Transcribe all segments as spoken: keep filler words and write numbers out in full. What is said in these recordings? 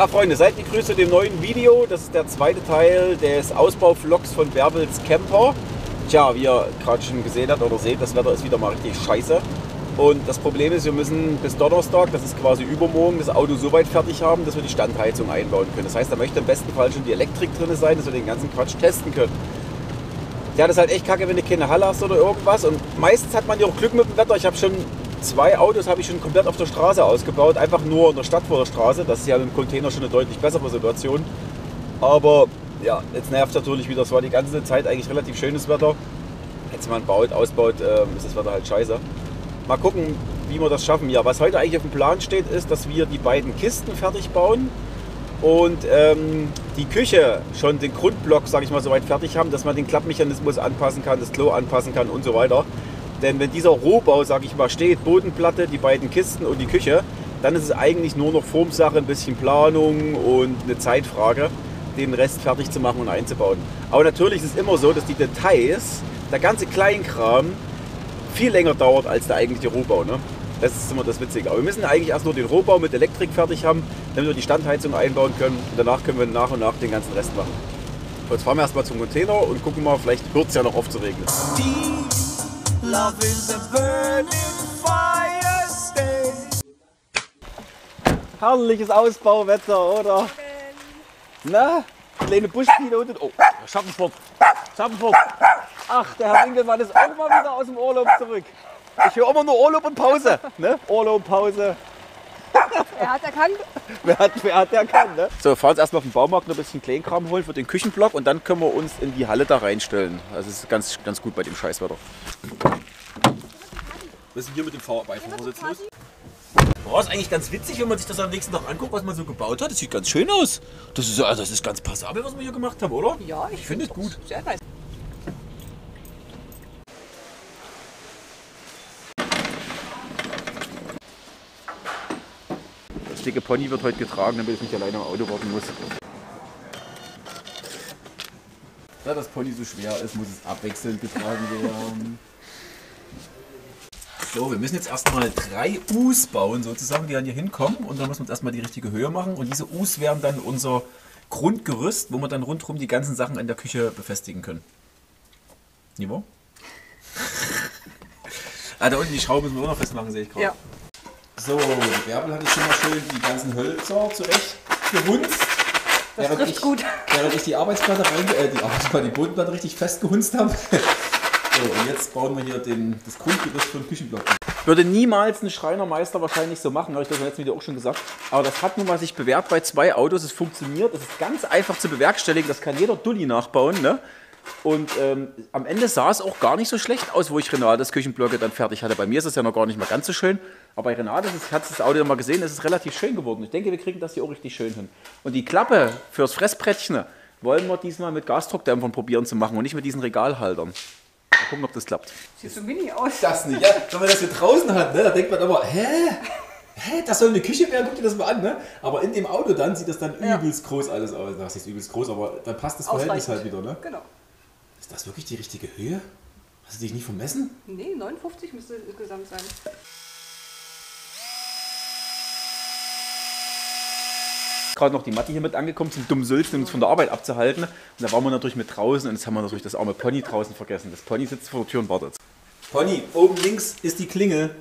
Ja, Freunde, seid gegrüßt zu dem neuen Video. Das ist der zweite Teil des Ausbauvlogs von Bärbels Camper. Tja, wie ihr gerade schon gesehen habt oder seht, das Wetter ist wieder mal richtig scheiße. Und das Problem ist, wir müssen bis Donnerstag, das ist quasi übermorgen, das Auto so weit fertig haben, dass wir die Standheizung einbauen können. Das heißt, da möchte im besten Fall schon die Elektrik drin sein, dass wir den ganzen Quatsch testen können. Ja, das ist halt echt kacke, wenn du keine Halle hast oder irgendwas. Und meistens hat man ja auch Glück mit dem Wetter. Ich habe schon zwei Autos habe ich schon komplett auf der Straße ausgebaut, einfach nur in der Stadt vor der Straße. Das ist ja mit dem Container schon eine deutlich bessere Situation. Aber ja, jetzt nervt es natürlich wieder. Es war die ganze Zeit eigentlich relativ schönes Wetter. Jetzt, wenn man baut, ausbaut, ist das Wetter halt scheiße. Mal gucken, wie wir das schaffen. Ja, was heute eigentlich auf dem Plan steht, ist, dass wir die beiden Kisten fertig bauen. Und ähm, die Küche schon den Grundblock, sage ich mal, soweit fertig haben, dass man den Klappmechanismus anpassen kann, das Klo anpassen kann und so weiter. Denn wenn dieser Rohbau, sage ich mal, steht, Bodenplatte, die beiden Kisten und die Küche, dann ist es eigentlich nur noch Formsache, ein bisschen Planung und eine Zeitfrage, den Rest fertig zu machen und einzubauen. Aber natürlich ist es immer so, dass die Details, der ganze Kleinkram, viel länger dauert als der eigentliche Rohbau, ne? Das ist immer das Witzige. Aber wir müssen eigentlich erst nur den Rohbau mit Elektrik fertig haben, damit wir die Standheizung einbauen können. Und danach können wir nach und nach den ganzen Rest machen. So, jetzt fahren wir erstmal zum Container und gucken mal, vielleicht hört es ja noch auf zu regnen. Herrliches Ausbauwetter, oder? Na, kleine Buschbiene unten. Oh, Schattenfort. Schattenfort. Ach, der Herr Winkelmann ist auch mal wieder aus dem Urlaub zurück. Ich höre immer nur Urlaub und Pause, ne? Urlaub, Pause. Wer hat erkannt? Wer hat, wer hat erkannt, ne? So, wir fahren jetzt erstmal auf den Baumarkt noch ein bisschen Kleinkram holen für den Küchenblock und dann können wir uns in die Halle da reinstellen. Das ist ganz, ganz gut bei dem Scheißwetter. Was ist denn hier mit dem Fahrbeifahrer jetzt los? Boah, ist eigentlich ganz witzig, wenn man sich das am nächsten Tag anguckt, was man so gebaut hat. Das sieht ganz schön aus. Das ist, also das ist ganz passabel, was wir hier gemacht haben, oder? Ja, ich, ich finde es gut. Sehr nice. Das dicke Pony wird heute getragen, damit ich nicht alleine am Auto warten muss. Da das Pony so schwer ist, muss es abwechselnd getragen werden. So, wir müssen jetzt erstmal drei U's bauen, sozusagen, die dann hier hinkommen. Und dann müssen wir uns erstmal die richtige Höhe machen. Und diese U's wären dann unser Grundgerüst, wo wir dann rundherum die ganzen Sachen in der Küche befestigen können. Niveau? Ah, da unten die Schraube müssen wir auch noch festmachen, sehe ich gerade. Ja. So, die Bärbel hat jetzt schon mal schön die ganzen Hölzer zurecht gehunzt. Das während trifft ich, gut. Während ich die Arbeitsplatte rein, äh, die Arbeitsplatte, die Bodenplatte richtig festgehunzt habe. So, und jetzt bauen wir hier den, das Grundgerüst für den Küchenblock. Ich würde niemals einen Schreinermeister wahrscheinlich so machen, habe ich das im letzten Video auch schon gesagt. Aber das hat nun mal sich bewährt bei zwei Autos, es funktioniert, es ist ganz einfach zu bewerkstelligen, das kann jeder Dulli nachbauen, ne? Und ähm, am Ende sah es auch gar nicht so schlecht aus, wo ich Renates Küchenblöcke dann fertig hatte. Bei mir ist es ja noch gar nicht mal ganz so schön, aber bei Renates hat es das Auto mal gesehen, es ist relativ schön geworden. Ich denke, wir kriegen das hier auch richtig schön hin. Und die Klappe fürs Fressbrettchen wollen wir diesmal mit Gasdruckdämpfern probieren zu machen und nicht mit diesen Regalhaltern. Mal gucken, ob das klappt. Sieht so mini aus. Das nicht, ja. Wenn man das hier draußen hat, ne, da denkt man immer, hä? Hä, das soll eine Küche werden, guck dir das mal an, ne? Aber in dem Auto dann sieht das dann übelst ja. groß alles aus. Das ist übelst groß, aber dann passt das Verhältnis halt wieder, ne? Genau. Ist das wirklich die richtige Höhe? Hast du dich nicht vermessen? Nee, neunundfünfzig müsste insgesamt sein. Gerade noch die Matti hier mit angekommen zum dummen Sülzen, um uns von der Arbeit abzuhalten. Und da waren wir natürlich mit draußen und jetzt haben wir natürlich das arme Pony draußen vergessen. Das Pony sitzt vor der Tür und wartet. Pony, oben links ist die Klingel.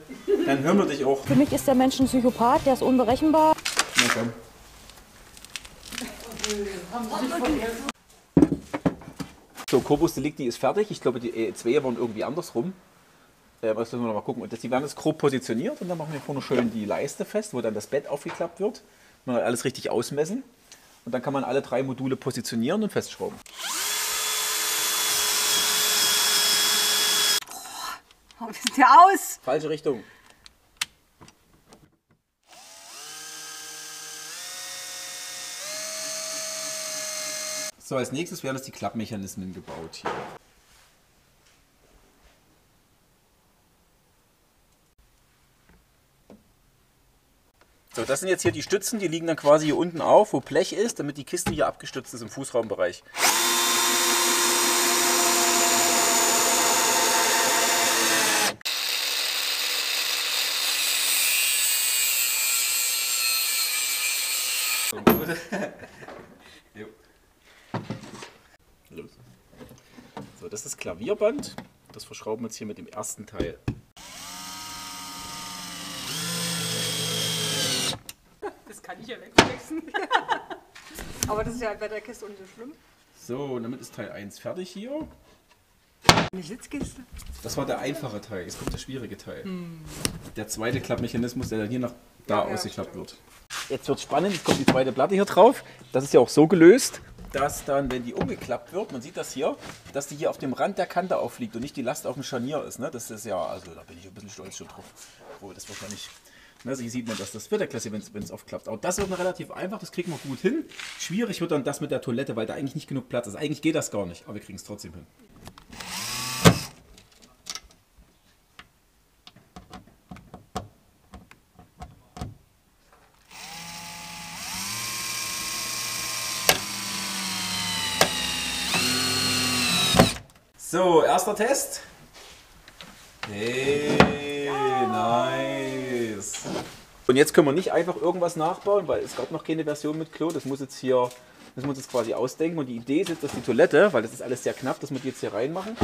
Dann hören wir dich auch. Für mich ist der Mensch ein Psychopath, der ist unberechenbar. Na komm. So, Corpus Delicti ist fertig. Ich glaube, die E zwei waren irgendwie andersrum. Äh, das müssen wir noch mal gucken. Und die werden jetzt grob positioniert und dann machen wir vorne schön die Leiste fest, wo dann das Bett aufgeklappt wird. Man kann alles richtig ausmessen und dann kann man alle drei Module positionieren und festschrauben. Oh, wie sieht der aus? Falsche Richtung. So, als nächstes werden jetzt die Klappmechanismen gebaut hier. So, das sind jetzt hier die Stützen, die liegen dann quasi hier unten auf, wo Blech ist, damit die Kiste hier abgestützt ist im Fußraumbereich. oder? Jo. Los. So, das ist Klavierband. Das verschrauben wir jetzt hier mit dem ersten Teil. Das kann ich ja wegflexen. Aber das ist ja bei der Kiste auch nicht so schlimm. So, und damit ist Teil eins fertig hier. Eine Sitzkiste. Das war der einfache Teil, jetzt kommt der schwierige Teil. Hm. Der zweite Klappmechanismus, der dann hier nach da ja, ausgeklappt ja, wird. Jetzt wird es spannend, jetzt kommt die zweite Platte hier drauf. Das ist ja auch so gelöst, dass dann, wenn die umgeklappt wird, man sieht das hier, dass die hier auf dem Rand der Kante aufliegt und nicht die Last auf dem Scharnier ist. Ne? Das ist ja, also da bin ich ein bisschen stolz schon drauf. Obwohl, das wird man nicht. Also hier sieht man das, das wird ja klasse, wenn es aufklappt. Aber das wird noch relativ einfach, das kriegen wir gut hin. Schwierig wird dann das mit der Toilette, weil da eigentlich nicht genug Platz ist. Eigentlich geht das gar nicht, aber wir kriegen es trotzdem hin. So, erster Test. Hey, nice. Und jetzt können wir nicht einfach irgendwas nachbauen, weil es gab noch keine Version mit Klo. Das muss jetzt hier, müssen wir uns jetzt quasi ausdenken. Und die Idee ist jetzt, dass die Toilette, weil das ist alles sehr knapp, dass wir die jetzt hier reinmachen,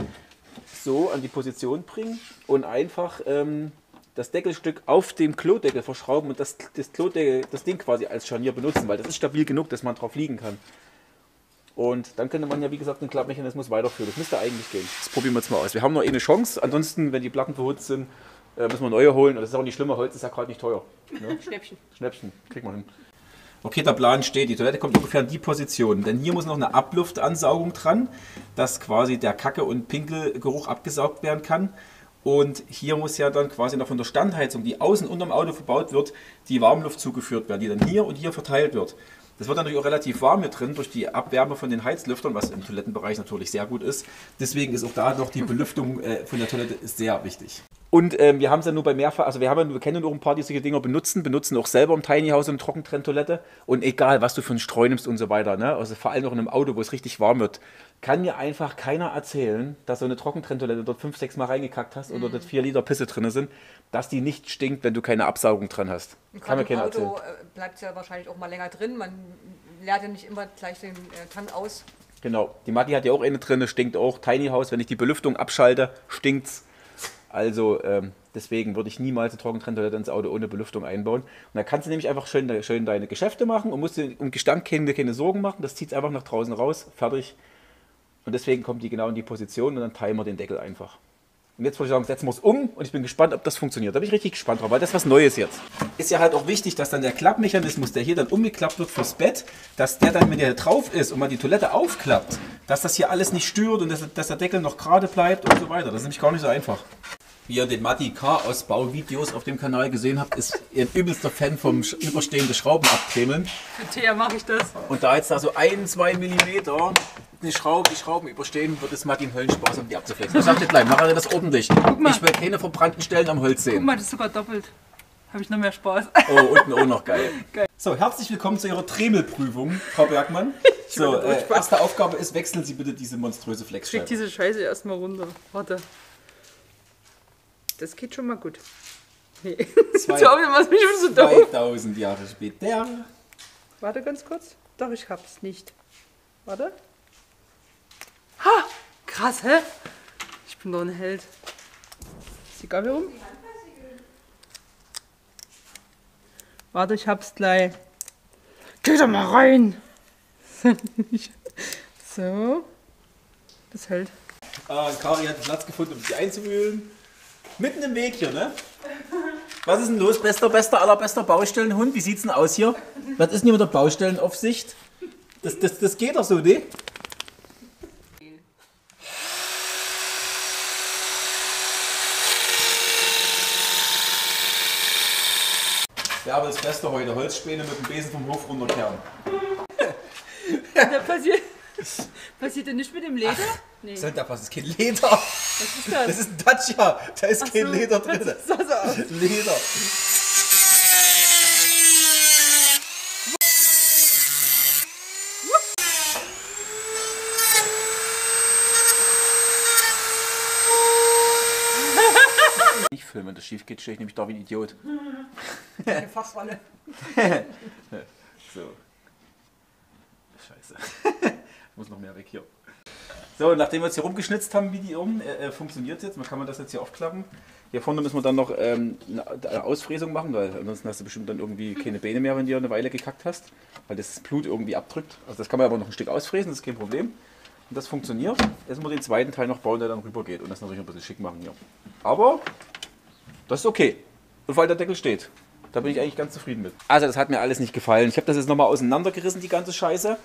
so an die Position bringen und einfach ähm, das Deckelstück auf dem Klodeckel verschrauben und das, das, Klodeckel, das Ding quasi als Scharnier benutzen, weil das ist stabil genug, dass man drauf liegen kann. Und dann könnte man ja, wie gesagt, den Klappmechanismus weiterführen. Das müsste eigentlich gehen. Das probieren wir jetzt mal aus. Wir haben noch eh eine Chance. Ansonsten, wenn die Platten verhutzt sind, müssen wir neue holen. Und das ist auch nicht schlimmer. Holz ist ja gerade nicht teuer. Ne? Schnäppchen. Schnäppchen. Kriegt man hin. Okay, der Plan steht. Die Toilette kommt ungefähr in die Position. Denn hier muss noch eine Abluftansaugung dran, dass quasi der Kacke- und Pinkelgeruch abgesaugt werden kann. Und hier muss ja dann quasi noch von der Standheizung, die außen unterm Auto verbaut wird, die Warmluft zugeführt werden, die dann hier und hier verteilt wird. Das wird natürlich auch relativ warm hier drin durch die Abwärme von den Heizlüftern, was im Toilettenbereich natürlich sehr gut ist. Deswegen ist auch da noch die Belüftung äh, von der Toilette sehr wichtig. Und ähm, wir haben es ja nur bei mehrfach, also wir, haben ja, wir kennen nur ein paar, die solche Dinger benutzen, benutzen auch selber im Tiny House und Trockentrenntoilette. Und egal, was du für einen Streu nimmst und so weiter, ne? Also vor allem auch in einem Auto, wo es richtig warm wird, kann dir einfach keiner erzählen, dass so eine Trockentrenntoilette dort fünf, sechs Mal reingekackt hast und dort vier Liter Pisse drin sind, dass die nicht stinkt, wenn du keine Absaugung dran hast. Kann mir keiner erzählen. Im Auto bleibt es ja wahrscheinlich auch mal länger drin, man leert ja nicht immer gleich den Tank aus. Genau, die Matti hat ja auch eine drin, stinkt auch. Tiny House, wenn ich die Belüftung abschalte, stinkt's. Also ähm, deswegen würde ich niemals eine Trockentrenntoilette ins Auto ohne Belüftung einbauen. Und da kannst du nämlich einfach schön, schön deine Geschäfte machen und musst dir um Gestank keine, keine Sorgen machen. Das zieht es einfach nach draußen raus, fertig. Und deswegen kommt die genau in die Position und dann teilen wir den Deckel einfach. Und jetzt würde ich sagen, setzen wir es um und ich bin gespannt, ob das funktioniert. Da bin ich richtig gespannt drauf, weil das ist was Neues jetzt. Ist ja halt auch wichtig, dass dann der Klappmechanismus, der hier dann umgeklappt wird fürs Bett, dass der dann, wenn der drauf ist und man die Toilette aufklappt, dass das hier alles nicht stört und dass, dass der Deckel noch gerade bleibt und so weiter. Das ist nämlich gar nicht so einfach. Wie ihr den Matti Chaos-Bau-Videos auf dem Kanal gesehen habt, ist ihr übelster Fan vom überstehenden Schrauben abklemmen. Mit Thea mache ich das. Und da jetzt da so ein, zwei Millimeter die Schrauben, die Schrauben überstehen, wird es Matti einen Höllenspaß, um die abzuflexen. Das sagt ihr gleich, mache das ordentlich. Ich will keine verbrannten Stellen am Holz sehen. Guck mal, das ist sogar doppelt. Habe ich noch mehr Spaß. Oh, unten auch noch geil. Geil. So, herzlich willkommen zu Ihrer Tremelprüfung, Frau Bergmann. So, äh, erste Aufgabe ist, wechseln Sie bitte diese monströse Flexscheibe. Ich krieg diese Scheiße erstmal runter. Warte. Das geht schon mal gut. Nee. Zwei, so, was mich schon so zweitausend Jahre später. Warte ganz kurz. Doch, ich hab's nicht. Warte. Ha! Krass, hä? Ich bin doch ein Held. Ist die Gabel rum? Warte, ich hab's gleich. Geh doch mal rein! So. Das hält. Ah, Kari hat einen Platz gefunden, um sich einzuwühlen. Mitten im Weg hier, ne? Was ist denn los? Bester, bester, allerbester Baustellenhund. Wie sieht's denn aus hier? Was ist denn hier mit der Baustellenaufsicht? Das, das, das geht doch so, ne? Bärbels Beste heute. Holzspäne mit dem Besen vom Hof runterkehren. Da passiert, passiert denn nichts mit dem Leder? Nee. Soll da passen? Das ist kein Leder. Was ist das? Das ist ein Dacia. Da ist Ach kein so, Leder drin. Das sah so aus. Leder. Ich filme, wenn das schief geht, stehe ich nämlich da wie ein Idiot. Eine Fachwanne. So. Scheiße. Ich muss noch mehr weg hier. So, nachdem wir jetzt hier rumgeschnitzt haben, wie die oben, äh, funktioniert es jetzt. Man kann man das jetzt hier aufklappen. Hier vorne müssen wir dann noch ähm, eine Ausfräsung machen, weil ansonsten hast du bestimmt dann irgendwie keine Beine mehr, wenn du eine Weile gekackt hast, weil das Blut irgendwie abdrückt. Also das kann man aber noch ein Stück ausfräsen, das ist kein Problem. Und das funktioniert. Jetzt muss man den zweiten Teil noch bauen, der dann rüber geht und das natürlich ein bisschen schick machen hier. Aber das ist okay. Und weil der Deckel steht. Da bin ich eigentlich ganz zufrieden mit. Also das hat mir alles nicht gefallen. Ich habe das jetzt nochmal auseinandergerissen, die ganze Scheiße.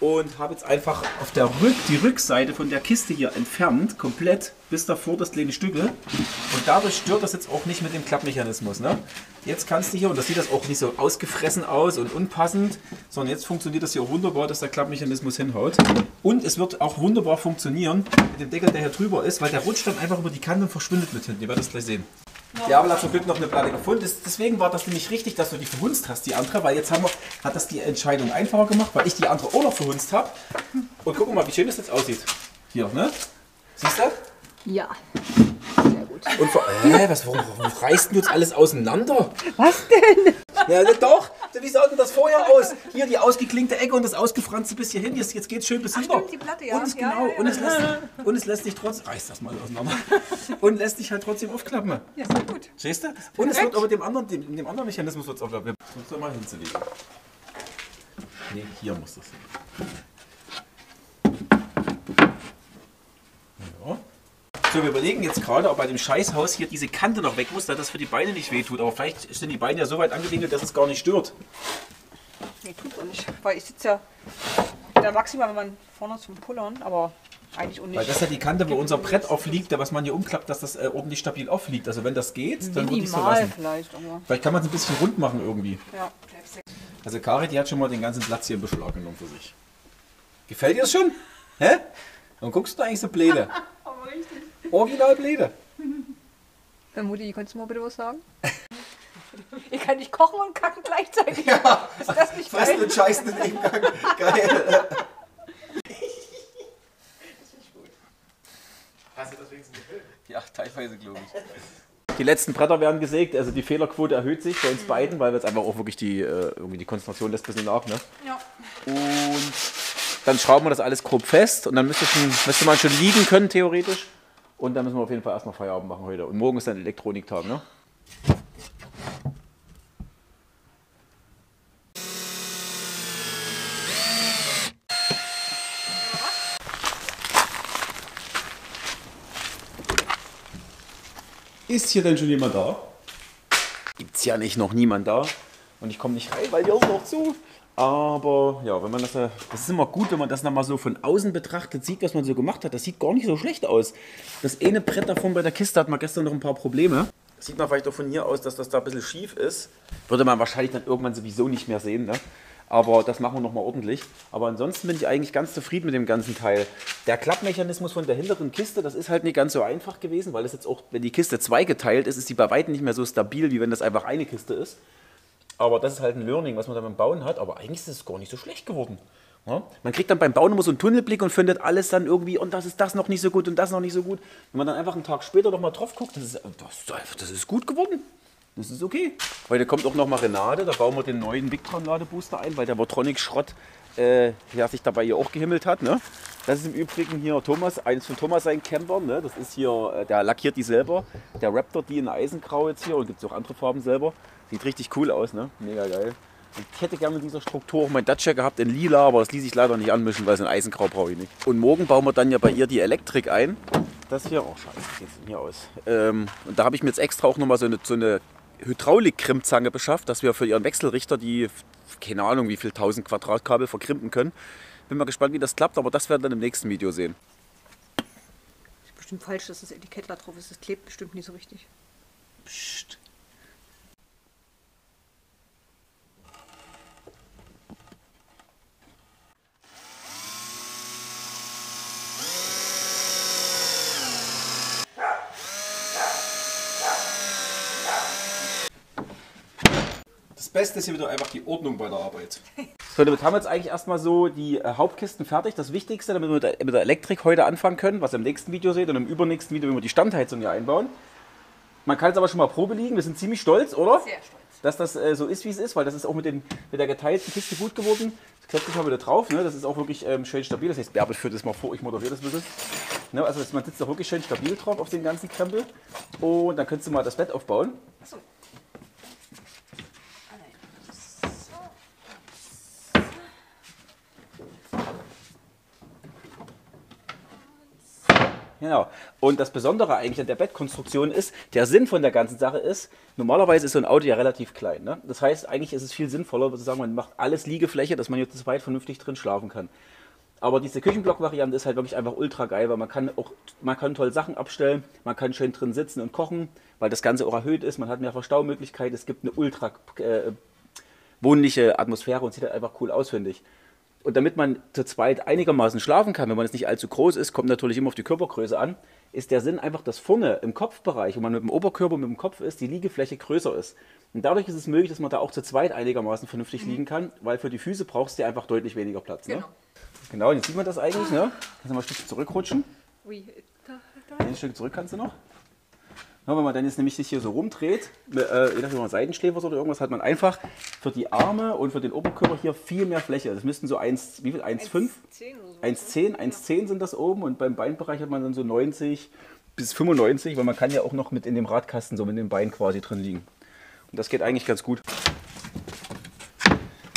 Und habe jetzt einfach auf der Rück, die Rückseite von der Kiste hier entfernt, komplett bis davor das kleine Stückel. Und dadurch stört das jetzt auch nicht mit dem Klappmechanismus. Ne? Jetzt kannst du hier, und das sieht das auch nicht so ausgefressen aus und unpassend, sondern jetzt funktioniert das hier wunderbar, dass der Klappmechanismus hinhaut. Und es wird auch wunderbar funktionieren mit dem Deckel, der hier drüber ist, weil der rutscht dann einfach über die Kante und verschwindet mit hinten. Ihr werdet das gleich sehen. Ja, aber hat zum Glück noch eine Platte gefunden. Deswegen war das nämlich richtig, dass du die verhunzt hast, die andere. Weil jetzt haben wir, hat das die Entscheidung einfacher gemacht, weil ich die andere auch noch verhunzt habe. Und guck mal, wie schön das jetzt aussieht. Hier, ne? Siehst du? Ja. Sehr gut. Und vor, äh, was, warum, warum reißt du jetzt alles auseinander? Was denn? Ja, doch. Wie sah denn das vorher aus? Hier die ausgeklingte Ecke und das ausgefranste bis hierhin. Jetzt, jetzt geht's schön bis hinter. Stimmt, die Platte, ja. Und es, genau, ja, ja, ja. Und es lässt sich, und es lässt sich trotzdem, reiß das mal auseinander, und lässt sich halt trotzdem aufklappen. Ja, sehr gut. Stehst du? Und es wird aber dem anderen, dem, dem anderen Mechanismus wird's aufklappen. Das musst du mal hinzulegen. Nee, hier muss das sein. Ja. So, wir überlegen jetzt gerade, ob bei dem Scheißhaus hier diese Kante noch weg muss, da das für die Beine nicht wehtut. Aber vielleicht sind die Beine ja so weit angewinkelt, dass es gar nicht stört. Nee, tut auch nicht. Weil ich sitze ja da maximal, wenn man vorne zum Pullern, aber eigentlich auch nicht. Weil das ist ja die Kante, wo unser Brett aufliegt, da was man hier umklappt, dass das äh, ordentlich stabil aufliegt. Also wenn das geht, dann würde ich so lassen. Vielleicht, aber vielleicht kann man es ein bisschen rund machen irgendwie. Ja. Also Kari, die hat schon mal den ganzen Platz hier in Beschlag genommen für sich. Gefällt dir das schon? Hä? Dann guckst du eigentlich so blöde. Aber richtig. Original Bläde. Dann Mutti, kannst du mal bitte was sagen? Ihr könnt nicht kochen und kacken gleichzeitig. Ja, ist das nicht geil? Fressen und scheißen in den Gang. Geil. Das ist gut. Hast du das wenigstens gefilmt? Ja, teilweise glaube ich. Die letzten Bretter werden gesägt, also die Fehlerquote erhöht sich bei uns beiden, weil wir jetzt einfach auch wirklich die, irgendwie die Konzentration lässt ein bisschen nach, ne? Ja. Und dann schrauben wir das alles grob fest und dann müsste, schon, müsste man schon liegen können, theoretisch. Und dann müssen wir auf jeden Fall erstmal Feierabend machen heute. Und morgen ist dann Elektroniktag, ne? Ist hier denn schon jemand da? Gibt's ja nicht, noch niemand da. Und ich komme nicht rein, weil hier ist noch zu. Aber ja, wenn man das, das ist immer gut, wenn man das nochmal so von außen betrachtet, sieht, was man so gemacht hat. Das sieht gar nicht so schlecht aus. Das eine Brett davon bei der Kiste hat man gestern noch ein paar Probleme. Das sieht man vielleicht auch von hier aus, dass das da ein bisschen schief ist. Würde man wahrscheinlich dann irgendwann sowieso nicht mehr sehen, ne? Aber das machen wir nochmal ordentlich. Aber ansonsten bin ich eigentlich ganz zufrieden mit dem ganzen Teil. Der Klappmechanismus von der hinteren Kiste, das ist halt nicht ganz so einfach gewesen, weil es jetzt auch, wenn die Kiste zweigeteilt ist, ist die bei weitem nicht mehr so stabil, wie wenn das einfach eine Kiste ist. Aber das ist halt ein Learning, was man dann beim Bauen hat. Aber eigentlich ist es gar nicht so schlecht geworden. Ja? Man kriegt dann beim Bauen immer so einen Tunnelblick und findet alles dann irgendwie, und das ist das noch nicht so gut und das noch nicht so gut. Wenn man dann einfach einen Tag später nochmal drauf guckt, das ist, das, das ist gut geworden. Das ist okay. Heute kommt auch nochmal Renate, da bauen wir den neuen Victron-Ladebooster ein, weil der Votronic-Schrott äh, ja, sich dabei hier auch gehimmelt hat. Ne? Das ist im Übrigen hier Thomas, eines von Thomas seinen Campern. Ne? Das ist hier, der lackiert die selber. Der Raptor, die in Eisengrau jetzt hier, und gibt es auch andere Farben selber. Sieht richtig cool aus, ne? Mega geil. Und ich hätte gerne mit dieser Struktur auch mein Dacia gehabt in lila, aber das ließ sich leider nicht anmischen, weil es ein Eisengrau brauche ich nicht. Und morgen bauen wir dann ja bei ihr die Elektrik ein. Das hier, oh scheiße, wie sieht es denn hier aus? Ähm, und da habe ich mir jetzt extra auch nochmal so eine, so eine Hydraulik-Krimmzange beschafft, dass wir für ihren Wechselrichter die, keine Ahnung wie viel tausend Quadratkabel verkrimpen können. Bin mal gespannt, wie das klappt, aber das werden wir dann im nächsten Video sehen. Das ist bestimmt falsch, dass das Etikett da drauf ist. Das klebt bestimmt nicht so richtig. Psst. Das Beste ist hier wieder einfach die Ordnung bei der Arbeit. So, damit haben wir jetzt eigentlich erstmal so die äh, Hauptkisten fertig. Das Wichtigste, damit wir mit der, mit der Elektrik heute anfangen können, was ihr im nächsten Video seht und im übernächsten Video, wenn wir die Standheizung hier einbauen. Man kann es aber schon mal Probe liegen. Wir sind ziemlich stolz, oder? Sehr stolz. Dass das äh, so ist, wie es ist, weil das ist auch mit, den, mit der geteilten Kiste gut geworden. Klopft mal wieder drauf, ne? Das ist auch wirklich ähm, schön stabil. Das heißt, Bärbel führt das mal vor, ich moderiere das ein bisschen. Ne? Also man sitzt da wirklich schön stabil drauf auf den ganzen Krempel. Und dann kannst du mal das Bett aufbauen. Achso. Genau. Und das Besondere eigentlich an der Bettkonstruktion ist, der Sinn von der ganzen Sache ist, normalerweise ist so ein Auto ja relativ klein. Ne? Das heißt, eigentlich ist es viel sinnvoller, zu sagen, man macht alles Liegefläche, dass man hier zu zweit vernünftig drin schlafen kann. Aber diese Küchenblock-Variante ist halt wirklich einfach ultra geil, weil man kann auch, man kann tolle Sachen abstellen, man kann schön drin sitzen und kochen, weil das Ganze auch erhöht ist, man hat mehr Verstaumöglichkeit, es gibt eine ultra äh, wohnliche Atmosphäre und sieht halt einfach cool aus, finde ich. Und damit man zu zweit einigermaßen schlafen kann, wenn man es nicht allzu groß ist, kommt natürlich immer auf die Körpergröße an, ist der Sinn einfach, dass vorne im Kopfbereich, wo man mit dem Oberkörper und mit dem Kopf ist, die Liegefläche größer ist. Und dadurch ist es möglich, dass man da auch zu zweit einigermaßen vernünftig mhm. liegen kann, weil für die Füße brauchst du ja einfach deutlich weniger Platz. Genau, ne? Genau, und jetzt sieht man das eigentlich, ne? Kannst du mal ein Stück zurückrutschen. Ui, da, da. Ein Stück zurück kannst du noch. Ja, wenn man dann jetzt nämlich sich hier so rumdreht, äh, je nachdem, ob man Seitenschläfer ist oder irgendwas, hat man einfach für die Arme und für den Oberkörper hier viel mehr Fläche. Das müssten so eins, wie viel? eins Komma fünf? eins Komma zehn, eins Komma zehn sind das oben und beim Beinbereich hat man dann so neunzig bis fünfundneunzig, weil man kann ja auch noch mit in dem Radkasten, so mit dem Bein quasi drin liegen. Und das geht eigentlich ganz gut.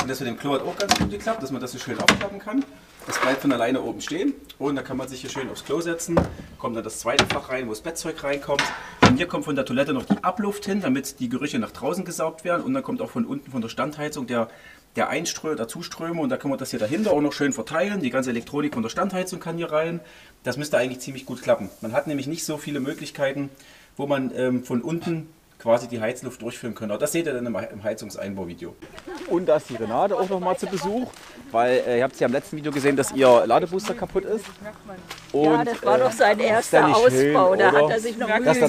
Und das mit dem Klo hat auch ganz gut geklappt, dass man das so schön aufklappen kann. Das bleibt von alleine oben stehen und da kann man sich hier schön aufs Klo setzen. Kommt dann das zweite Fach rein, wo das Bettzeug reinkommt. Und hier kommt von der Toilette noch die Abluft hin, damit die Gerüche nach draußen gesaugt werden. Und dann kommt auch von unten von der Standheizung der, der Einström, der Zuströme. Und da kann man das hier dahinter auch noch schön verteilen. Die ganze Elektronik von der Standheizung kann hier rein. Das müsste eigentlich ziemlich gut klappen. Man hat nämlich nicht so viele Möglichkeiten, wo man ähm, von unten quasi die Heizluft durchführen können. Aber das seht ihr dann im Heizungseinbauvideo. Und da ist die Renate auch noch mal zu Besuch, weil äh, ihr habt ja im letzten Video gesehen, dass ihr Ladebooster kaputt ist. Und, ja, das war äh, doch sein erster Ausbau. Schön, da hat er sich noch Mühe gegeben.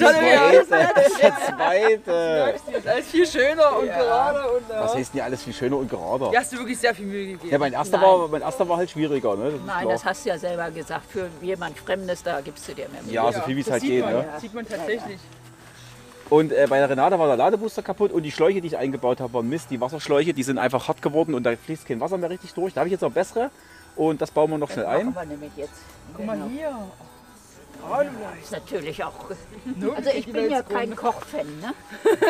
Das, das, das ist der zweite. Das ist alles viel schöner und ja. gerader. Und, ja. Was heißt denn alles viel schöner und gerader? Du hast dir wirklich sehr viel Mühe gegeben. Ja, mein erster, war, mein erster war halt schwieriger. Ne? Das Nein, das hast du ja selber gesagt. Für jemand Fremdes, da gibst du dir mehr Mühe. Ja, so viel wie es halt geht. Das ne? sieht man tatsächlich. Und äh, bei der Renate war der Ladebooster kaputt und die Schläuche, die ich eingebaut habe, waren Mist. Die Wasserschläuche, die sind einfach hart geworden und da fließt kein Wasser mehr richtig durch. Da habe ich jetzt noch bessere und das bauen wir noch das schnell ein. Wir nämlich jetzt. Guck mal genau. hier. Oh, das ist natürlich auch. Also ich bin ja kein Kochfan, ne?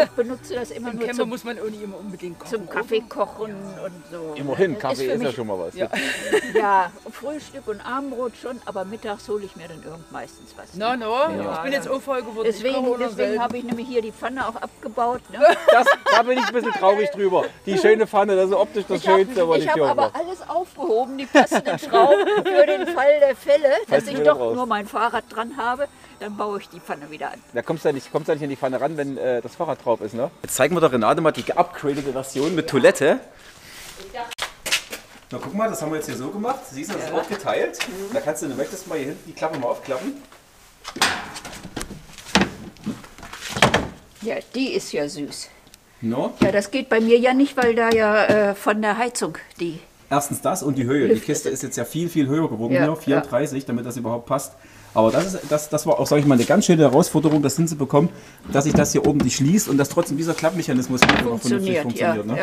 Ich benutze das immer nur zum, muss man immer unbedingt kochen, zum Kaffee kochen ja. und so. Immerhin, Kaffee ist, ist ja schon mal was. Ja. ja, Frühstück und Abendbrot schon, aber mittags hole ich mir dann irgend meistens was. No, no, ja. ich bin jetzt auch voll geworden. Deswegen, deswegen habe ich nämlich hier die Pfanne auch abgebaut. Ne? Das, da bin ich ein bisschen traurig drüber. Die schöne Pfanne, das ist optisch das ich Schönste. Hab, ich habe aber alles aufgehoben, die passenden Schrauben, für den Fall der Fälle, dass ich doch raus. nur mein Fahrrad dran habe, dann baue ich die Pfanne wieder an. Da kommst du ja nicht, kommst du nicht in die Pfanne ran, wenn äh, das Fahrrad drauf ist, ne? Jetzt zeigen wir der Renate mal die geupgradete Version mit ja. Toilette. Ja. Na guck mal, das haben wir jetzt hier so gemacht. Siehst du, das ja. ist auch geteilt. Mhm. Da kannst du, wenn du möchtest, mal hier hinten die Klappe mal aufklappen. Ja, die ist ja süß. No? Ja, das geht bei mir ja nicht, weil da ja äh, von der Heizung die... Erstens das und die Höhe. Die Kiste ist jetzt ja viel, viel höher geworden, ja, hier, vierunddreißig, ja. damit das überhaupt passt. Aber das, ist, das, das war auch, sage ich mal, eine ganz schöne Herausforderung, das hinzubekommen, dass sich das hier oben nicht schließt und dass trotzdem dieser Klappmechanismus funktioniert. funktioniert ja, ne? ja.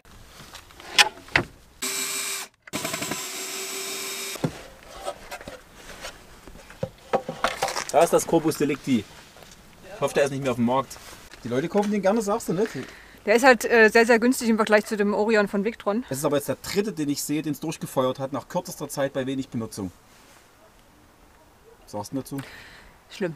Da ist das Corpus Delicti. Ich hoffe, der ist nicht mehr auf dem Markt. Die Leute kaufen den gerne, sagst du nicht? Der ist halt äh, sehr, sehr günstig im Vergleich zu dem Orion von Victron. Es ist aber jetzt der dritte, den ich sehe, den es durchgefeuert hat, nach kürzester Zeit bei wenig Benutzung. Was sagst du dazu? Schlimm.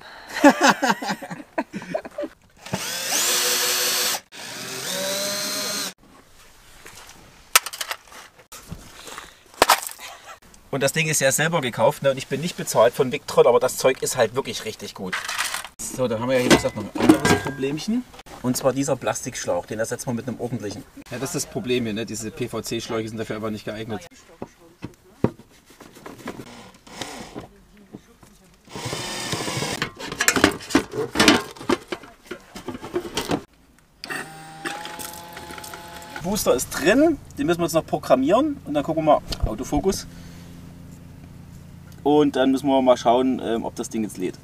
Und das Ding ist ja selber gekauft, ne? Und ich bin nicht bezahlt von Victron, aber das Zeug ist halt wirklich richtig gut. So, dann haben wir ja hier gesagt, noch ein anderes Problemchen. Und zwar dieser Plastikschlauch, den ersetzen wir mit einem ordentlichen. Ja, das ist das Problem hier, ne? Diese P V C-Schläuche sind dafür einfach nicht geeignet. Booster ist drin, den müssen wir jetzt noch programmieren und dann gucken wir mal Autofokus und dann müssen wir mal schauen, ob das Ding jetzt lädt.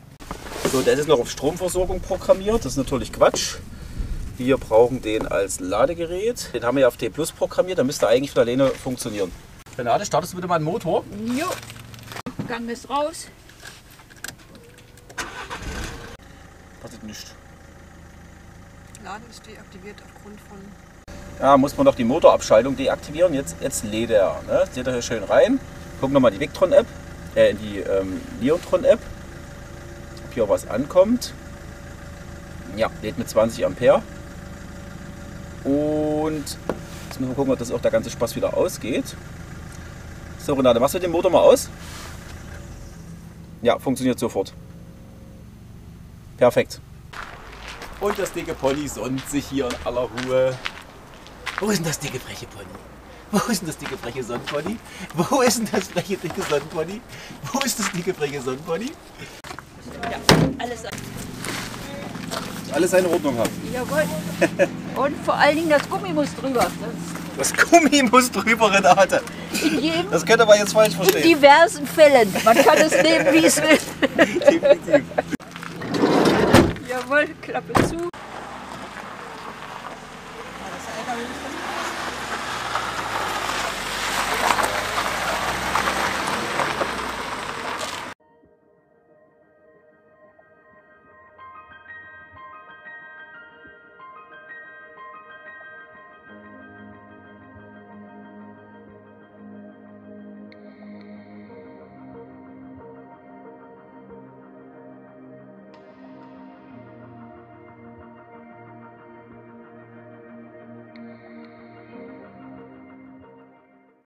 So, der ist noch auf Stromversorgung programmiert, das ist natürlich Quatsch. Wir brauchen den als Ladegerät, den haben wir ja auf D Plus programmiert, dann müsste eigentlich von alleine funktionieren. Renate, startest du bitte mal den Motor? Jo. Gang ist raus. Passiert nichts. Laden ist deaktiviert aufgrund von... Ja, muss man doch die Motorabschaltung deaktivieren. Jetzt, jetzt lädt er. Ne? Jetzt lädt er hier schön rein. Gucken nochmal die Victron-App, äh, die ähm, Liontron-App. Ob hier was ankommt. Ja, lädt mit zwanzig Ampere. Und jetzt müssen wir gucken, ob das auch der ganze Spaß wieder ausgeht. So, Renate, machst du den Motor mal aus? Ja, funktioniert sofort. Perfekt. Und das dicke Pony sonnt sich hier in aller Ruhe. Wo ist denn das dicke freche Pony? Wo ist denn das dicke freche Sonnenpony? Wo ist denn das freche dicke Sonnenpony? Wo ist das dicke freche Sonnenpony? Ja, alles, alles in Ordnung haben. Jawohl. Und vor allen Dingen das Gummi muss drüber. Das, das Gummi muss drüber, Renate. In jedem, das könnte man jetzt falsch verstehen. In diversen Fällen. Man kann es nehmen, wie es will. Definitiv.